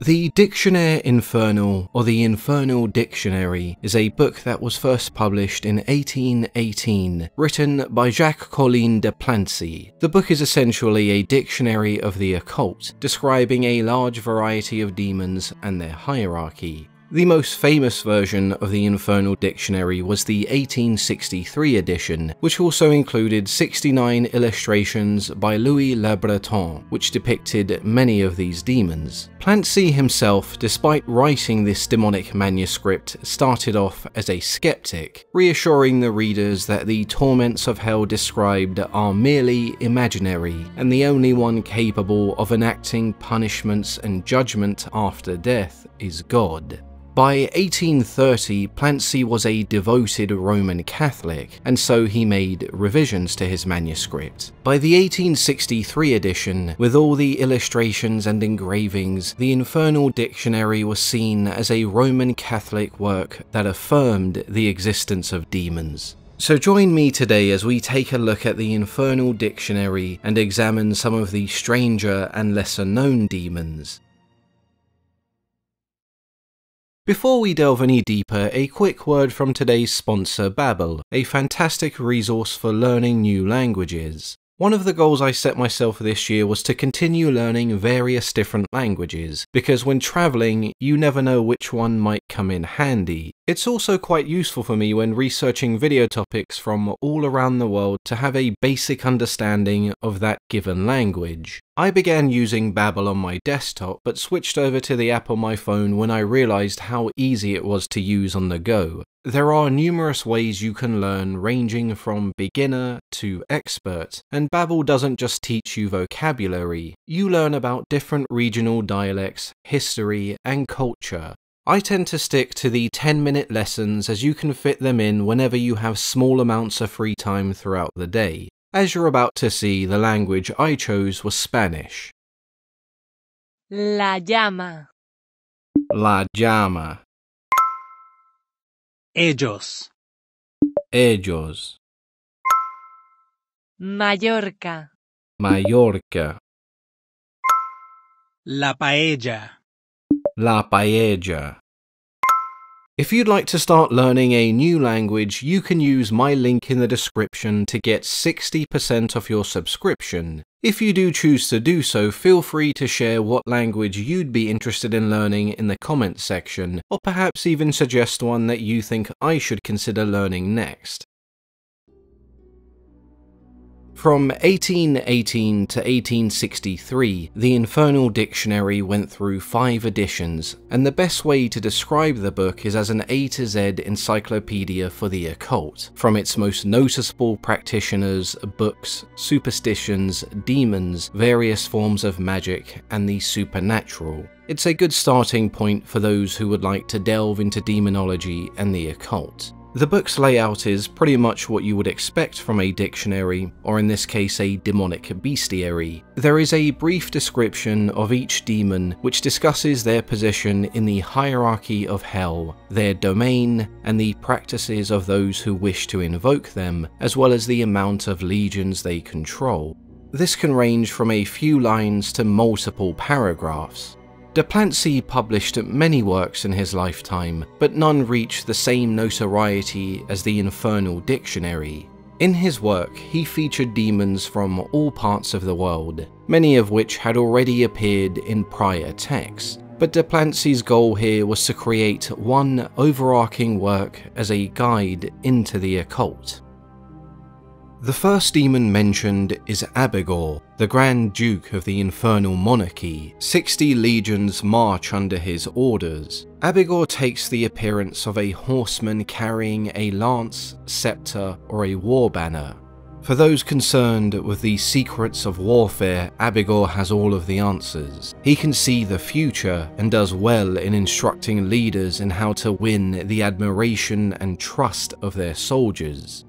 The Dictionnaire Infernal, or the Infernal Dictionary, is a book that was first published in 1818, written by Jacques Collin de Plancy. The book is essentially a dictionary of the occult, describing a large variety of demons and their hierarchy. The most famous version of the Infernal Dictionary was the 1863 edition, which also included 69 illustrations by Louis Le Breton, which depicted many of these demons. Plancy himself, despite writing this demonic manuscript, started off as a skeptic, reassuring the readers that the torments of hell described are merely imaginary, and the only one capable of enacting punishments and judgment after death is God. By 1830, Plancy was a devoted Roman Catholic, and so he made revisions to his manuscript. By the 1863 edition, with all the illustrations and engravings, the Infernal Dictionary was seen as a Roman Catholic work that affirmed the existence of demons. So join me today as we take a look at the Infernal Dictionary and examine some of the stranger and lesser-known demons. Before we delve any deeper, a quick word from today's sponsor Babbel, a fantastic resource for learning new languages. One of the goals I set myself this year was to continue learning various different languages, because when travelling, you never know which one might come in handy. It's also quite useful for me when researching video topics from all around the world to have a basic understanding of that given language. I began using Babbel on my desktop, but switched over to the app on my phone when I realised how easy it was to use on the go. There are numerous ways you can learn, ranging from beginner to expert, and Babbel doesn't just teach you vocabulary. You learn about different regional dialects, history, and culture. I tend to stick to the 10-minute lessons as you can fit them in whenever you have small amounts of free time throughout the day. As you're about to see, the language I chose was Spanish. La llama. La llama. Ellos. Ellos. Mallorca. Mallorca. La paella. La paella. If you'd like to start learning a new language, you can use my link in the description to get 60% off your subscription. If you do choose to do so, feel free to share what language you'd be interested in learning in the comments section, or perhaps even suggest one that you think I should consider learning next. From 1818 to 1863, the Infernal Dictionary went through 5 editions, and the best way to describe the book is as an A to Z encyclopedia for the occult, from its most noticeable practitioners, books, superstitions, demons, various forms of magic, and the supernatural. It's a good starting point for those who would like to delve into demonology and the occult. The book's layout is pretty much what you would expect from a dictionary, or in this case a demonic bestiary. There is a brief description of each demon which discusses their position in the hierarchy of hell, their domain, and the practices of those who wish to invoke them, as well as the amount of legions they control. This can range from a few lines to multiple paragraphs. De Plancy published many works in his lifetime, but none reached the same notoriety as the Infernal Dictionary. In his work, he featured demons from all parts of the world, many of which had already appeared in prior texts, but De Plancy's goal here was to create one overarching work as a guide into the occult. The first demon mentioned is Abigor, the Grand Duke of the Infernal Monarchy. 60 legions march under his orders. Abigor takes the appearance of a horseman carrying a lance, scepter, or a war banner. For those concerned with the secrets of warfare, Abigor has all of the answers. He can see the future and does well in instructing leaders in how to win the admiration and trust of their soldiers.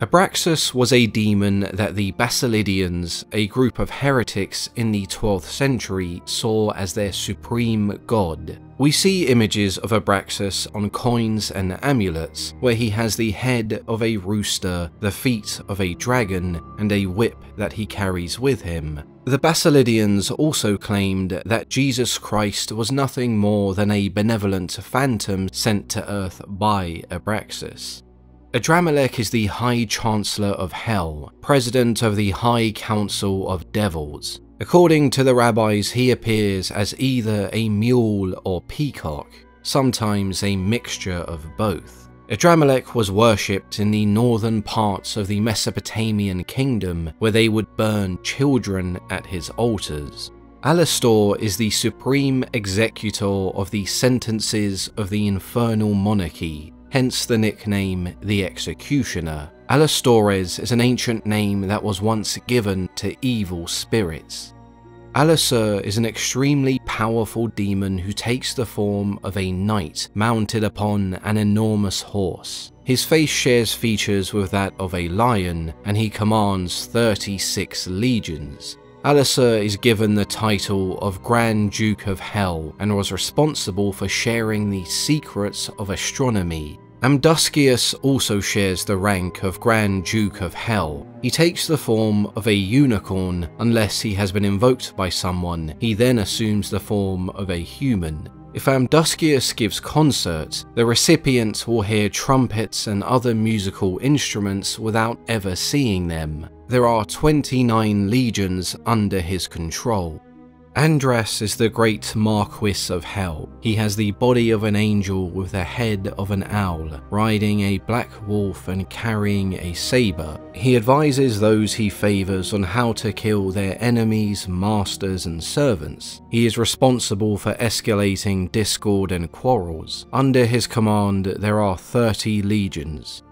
Abraxas was a demon that the Basilidians, a group of heretics in the 12th century, saw as their supreme god. We see images of Abraxas on coins and amulets, where he has the head of a rooster, the feet of a dragon, and a whip that he carries with him. The Basilidians also claimed that Jesus Christ was nothing more than a benevolent phantom sent to Earth by Abraxas. Adramelech is the High Chancellor of Hell, President of the High Council of Devils. According to the rabbis, he appears as either a mule or peacock, sometimes a mixture of both. Adramelech was worshipped in the northern parts of the Mesopotamian kingdom, where they would burn children at his altars. Alastor is the supreme executor of the sentences of the infernal monarchy, hence the nickname the Executioner. Alastores is an ancient name that was once given to evil spirits. Alasur is an extremely powerful demon who takes the form of a knight mounted upon an enormous horse. His face shares features with that of a lion, and he commands 36 legions. Alasur is given the title of Grand Duke of Hell and was responsible for sharing the secrets of astronomy. Amduscius also shares the rank of Grand Duke of Hell. He takes the form of a unicorn unless he has been invoked by someone. He then assumes the form of a human. If Amduscius gives concert, the recipient will hear trumpets and other musical instruments without ever seeing them. There are 29 legions under his control. Andras is the great Marquis of Hell. He has the body of an angel with the head of an owl, riding a black wolf and carrying a saber. He advises those he favours on how to kill their enemies, masters and servants. He is responsible for escalating discord and quarrels. Under his command there are 30 legions.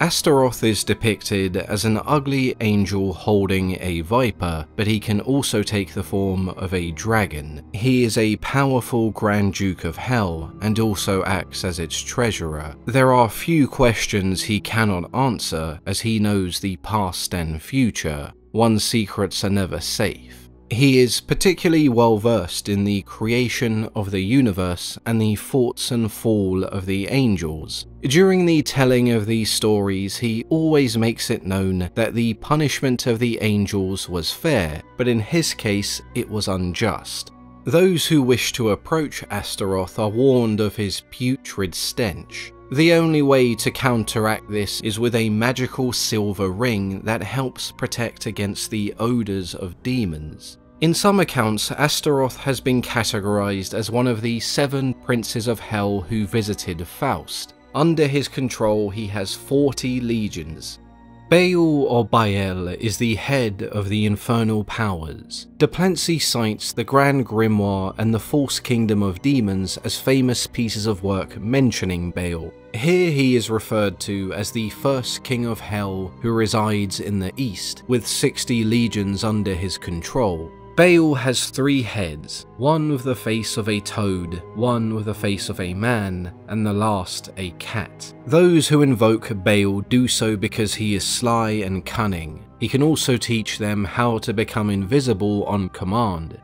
Astaroth is depicted as an ugly angel holding a viper, but he can also take the form of a dragon. He is a powerful Grand Duke of Hell, and also acts as its treasurer. There are few questions he cannot answer, as he knows the past and future. One's secrets are never safe. He is particularly well versed in the creation of the universe and the forts and fall of the angels. During the telling of these stories, he always makes it known that the punishment of the angels was fair, but in his case it was unjust. Those who wish to approach Astaroth are warned of his putrid stench. The only way to counteract this is with a magical silver ring that helps protect against the odours of demons. In some accounts, Astaroth has been categorised as one of the 7 princes of hell who visited Faust. Under his control he has 40 legions. Baal or Bael is the head of the infernal powers. De Plancy cites the Grand Grimoire and the False Kingdom of Demons as famous pieces of work mentioning Baal. Here he is referred to as the first king of hell who resides in the east, with 60 legions under his control. Baal has 3 heads, one with the face of a toad, one with the face of a man, and the last a cat. Those who invoke Baal do so because he is sly and cunning. He can also teach them how to become invisible on command.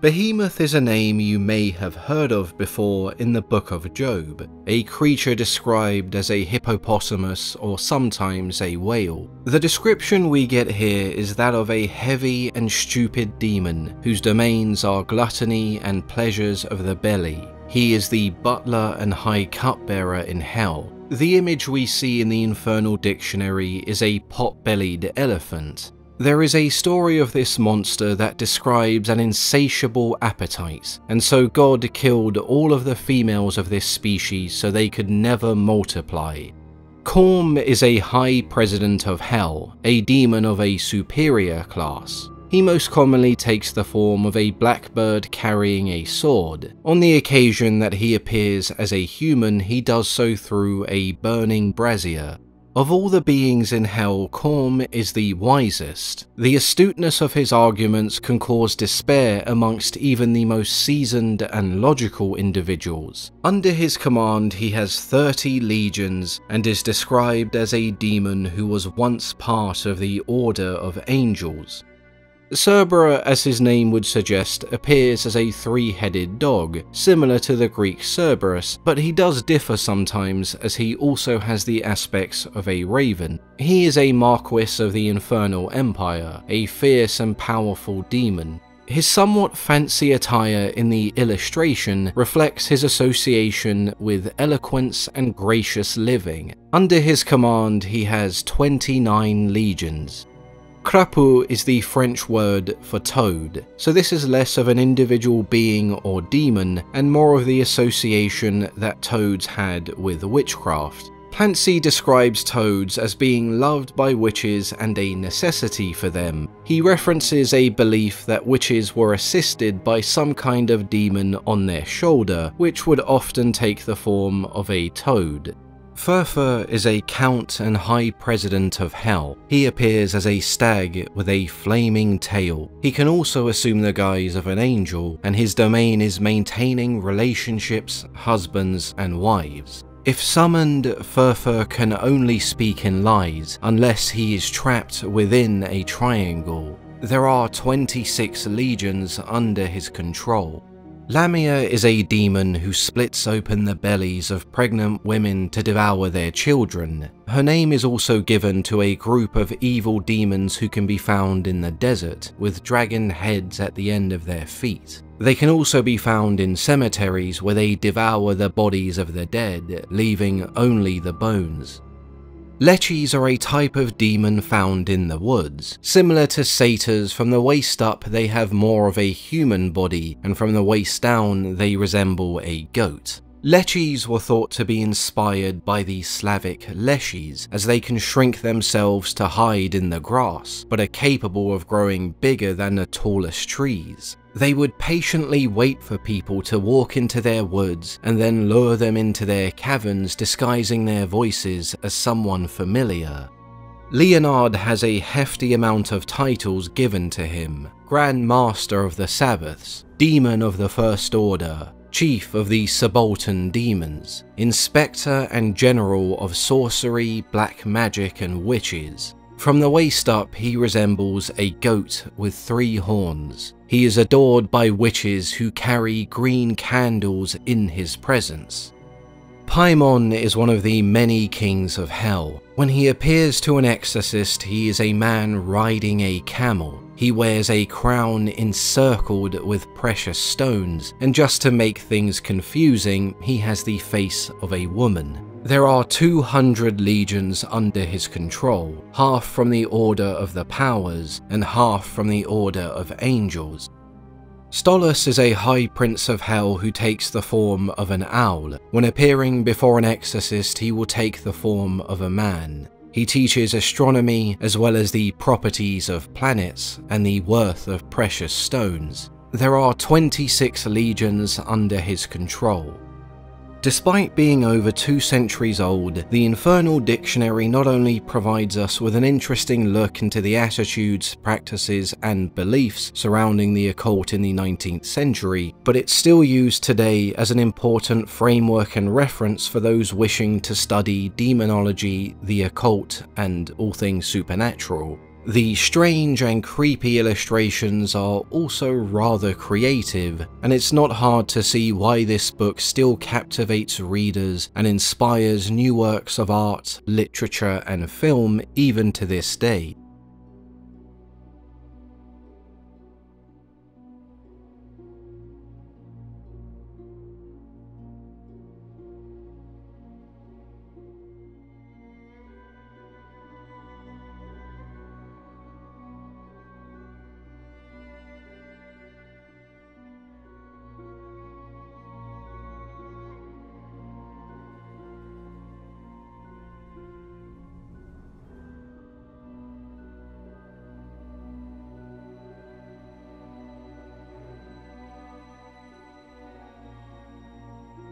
Behemoth is a name you may have heard of before in the Book of Job, a creature described as a hippopotamus or sometimes a whale. The description we get here is that of a heavy and stupid demon whose domains are gluttony and pleasures of the belly. He is the butler and high cupbearer in hell. The image we see in the Infernal Dictionary is a pot-bellied elephant. There is a story of this monster that describes an insatiable appetite, and so God killed all of the females of this species so they could never multiply. Korm is a high president of hell, a demon of a superior class. He most commonly takes the form of a blackbird carrying a sword. On the occasion that he appears as a human, he does so through a burning brazier. Of all the beings in hell, Korm is the wisest. The astuteness of his arguments can cause despair amongst even the most seasoned and logical individuals. Under his command he has 30 legions and is described as a demon who was once part of the Order of Angels. The Cerbera, as his name would suggest, appears as a three-headed dog, similar to the Greek Cerberus, but he does differ sometimes as he also has the aspects of a raven. He is a Marquis of the Infernal Empire, a fierce and powerful demon. His somewhat fancy attire in the illustration reflects his association with eloquence and gracious living. Under his command he has 29 legions. Crapu is the French word for toad, so this is less of an individual being or demon and more of the association that toads had with witchcraft. Plancy describes toads as being loved by witches and a necessity for them. He references a belief that witches were assisted by some kind of demon on their shoulder, which would often take the form of a toad. Furfur is a count and high president of hell. He appears as a stag with a flaming tail. He can also assume the guise of an angel, and his domain is maintaining relationships, husbands and wives. If summoned, Furfur can only speak in lies, unless he is trapped within a triangle. There are 26 legions under his control. Lamia is a demon who splits open the bellies of pregnant women to devour their children. Her name is also given to a group of evil demons who can be found in the desert, with dragon heads at the end of their feet. They can also be found in cemeteries where they devour the bodies of the dead, leaving only the bones. Leshies are a type of demon found in the woods. Similar to satyrs, from the waist up they have more of a human body, and from the waist down they resemble a goat. Leshies were thought to be inspired by the Slavic leshies, as they can shrink themselves to hide in the grass, but are capable of growing bigger than the tallest trees. They would patiently wait for people to walk into their woods and then lure them into their caverns, disguising their voices as someone familiar. Leonard has a hefty amount of titles given to him: Grand Master of the Sabbaths, Demon of the First Order, Chief of the Subaltern Demons, Inspector and General of Sorcery, Black Magic and Witches. From the waist up he resembles a goat with 3 horns. He is adored by witches who carry green candles in his presence. Paimon is one of the many kings of hell. When he appears to an exorcist, he is a man riding a camel. He wears a crown encircled with precious stones, and just to make things confusing, he has the face of a woman. There are 200 legions under his control, half from the Order of the Powers and half from the Order of Angels. Stolas is a High Prince of Hell who takes the form of an owl. When appearing before an exorcist, he will take the form of a man. He teaches astronomy as well as the properties of planets and the worth of precious stones. There are 26 legions under his control. Despite being over 2 centuries old, the Infernal Dictionary not only provides us with an interesting look into the attitudes, practices, and beliefs surrounding the occult in the 19th century, but it's still used today as an important framework and reference for those wishing to study demonology, the occult, and all things supernatural. The strange and creepy illustrations are also rather creative, and it's not hard to see why this book still captivates readers and inspires new works of art, literature, and film even to this day.